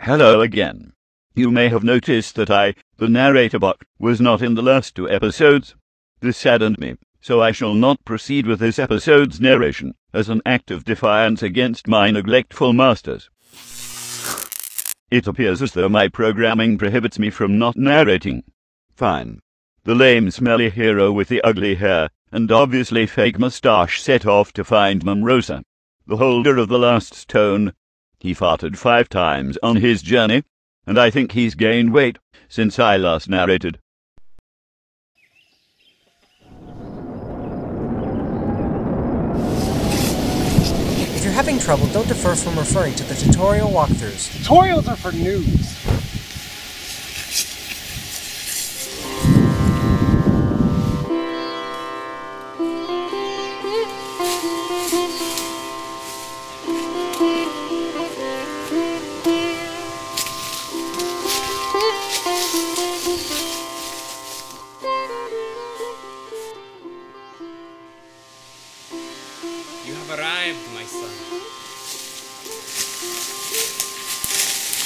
Hello again. You may have noticed that I, the narrator bot, was not in the last two episodes. This saddened me, so I shall not proceed with this episode's narration, as an act of defiance against my neglectful masters. It appears as though my programming prohibits me from not narrating. Fine. The lame smelly hero with the ugly hair, and obviously fake mustache set off to find Memrosa, the holder of the last stone. He farted 5 times on his journey, and I think he's gained weight since I last narrated. If you're having trouble, don't defer from referring to the tutorial walkthroughs. Tutorials are for noobs.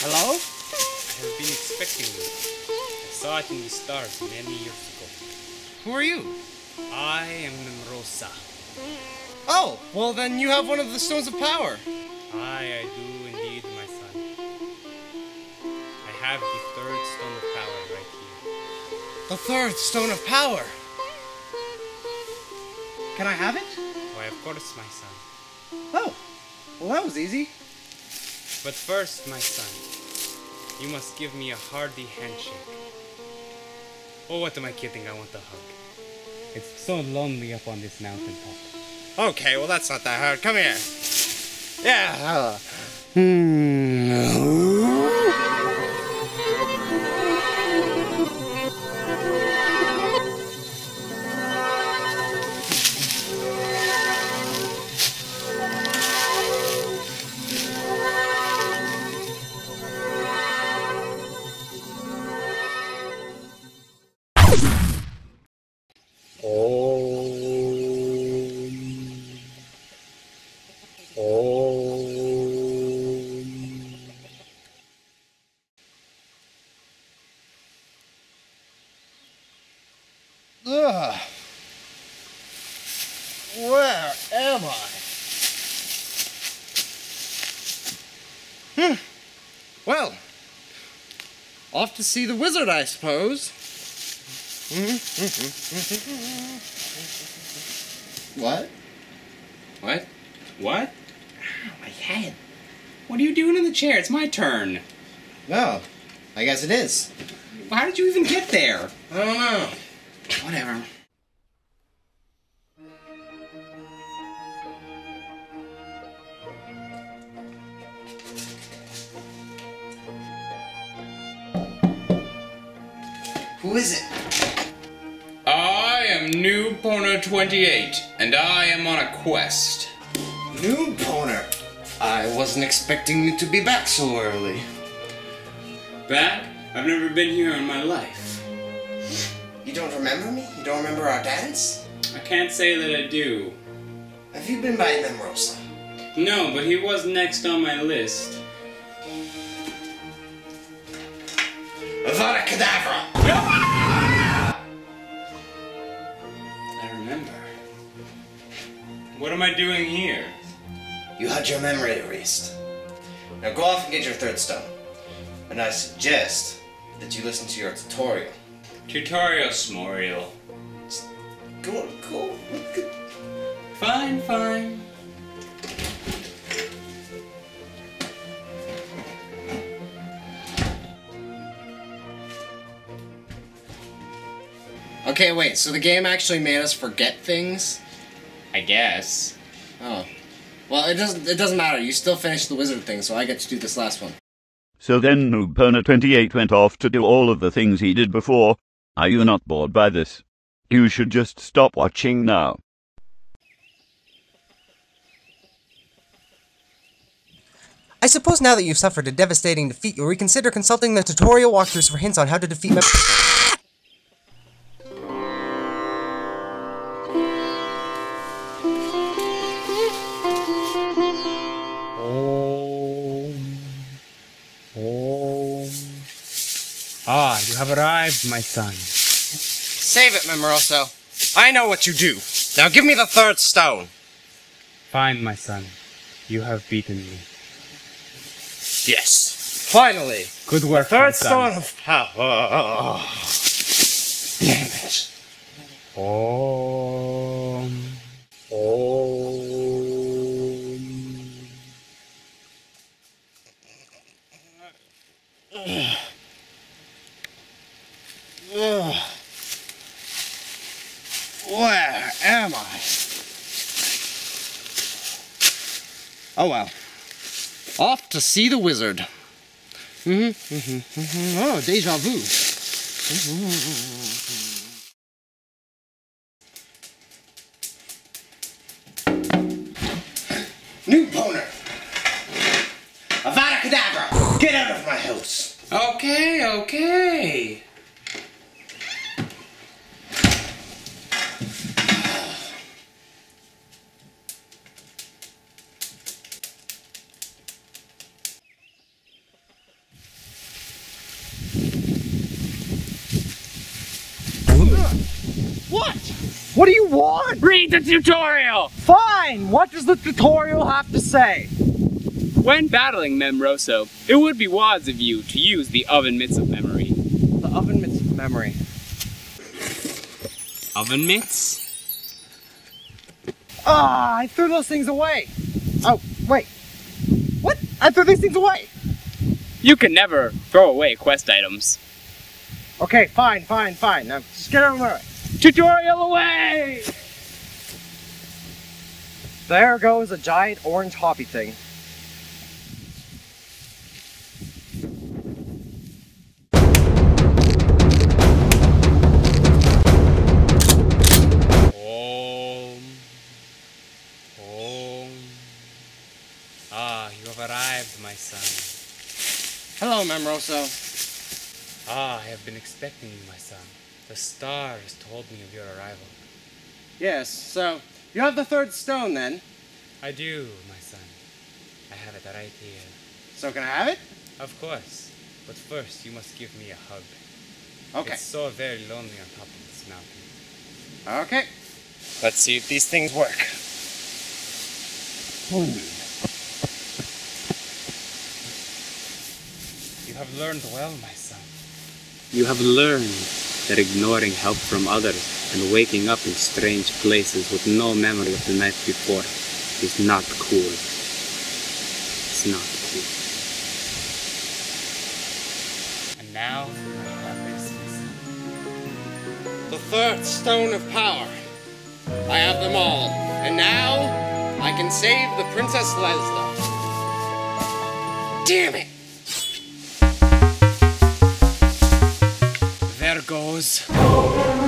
Hello? I have been expecting you. I saw it in the stars many years ago. Who are you? I am Memrosa. Oh, well then you have one of the stones of power. Aye, I do indeed, my son. I have the third stone of power right here. The third stone of power? Can I have it? Why, of course, my son. Oh, well that was easy. But first, my son, you must give me a hearty handshake. Oh, what am I kidding? I want a hug. It's so lonely up on this mountain top. Okay, well that's not that hard. Come here. Yeah. Where am I? Well, off to see the wizard, I suppose. What? What? What? Ow, my head. What are you doing in the chair? It's my turn. Well, I guess it is. How did you even get there? I don't know. Whatever. Who is it? I am Noobpwner28, and I am on a quest. Noobpwner? I wasn't expecting you to be back so early. Back? I've never been here in my life. You don't remember me? You don't remember our dance? I can't say that I do. Have you been by Memrosa? No, but he was next on my list. Avada Kedavra! I remember. What am I doing here? You had your memory erased. Now go off and get your third stone. And I suggest that you listen to your tutorial. Tutorial smorial. Just go. Fine. Okay, wait, so the game actually made us forget things? I guess. Oh. Well, it doesn't matter, you still finished the wizard thing, so I get to do this last one. So then Noobpwner28 went off to do all of the things he did before. Are you not bored by this? You should just stop watching now. I suppose now that you've suffered a devastating defeat, you'll reconsider consulting the tutorial walkthroughs for hints on how to defeat Oh. Ah, you have arrived, my son. Save it, Memrosa. I know what you do. Now give me the third stone. Fine, my son. You have beaten me. Yes. Finally. Good work, my son. Third stone of power. Damn it. Om. Om. Where am I? Oh well. Off to see the wizard. Oh, déjà vu. Noobpwner! Avada Kedavra! Get out of my house! Okay, okay. What? What do you want? Read the tutorial! Fine! What does the tutorial have to say? When battling Memrosa, it would be wise of you to use the oven mitts of memory. The oven mitts of memory. Oven mitts? Ah, I threw those things away! Oh, wait. What? I threw these things away! You can never throw away quest items. Okay, fine. Now just get out of my way. Tutorial away! There goes a giant orange hobby thing. Ah, you have arrived, my son. Hello, Memrosa. Ah, I have been expecting you, my son. The stars told me of your arrival. Yes, so you have the third stone, then? I do, my son. I have it right here. So can I have it? Of course. But first, you must give me a hug. Okay. It's so very lonely on top of this mountain. Okay. Let's see if these things work. You have learned well, my son. You have learned that ignoring help from others and waking up in strange places with no memory of the night before is not cool. It's not cool. And now, the third stone of power. I have them all. And now, I can save the Princess Leslie. Damn it! There goes.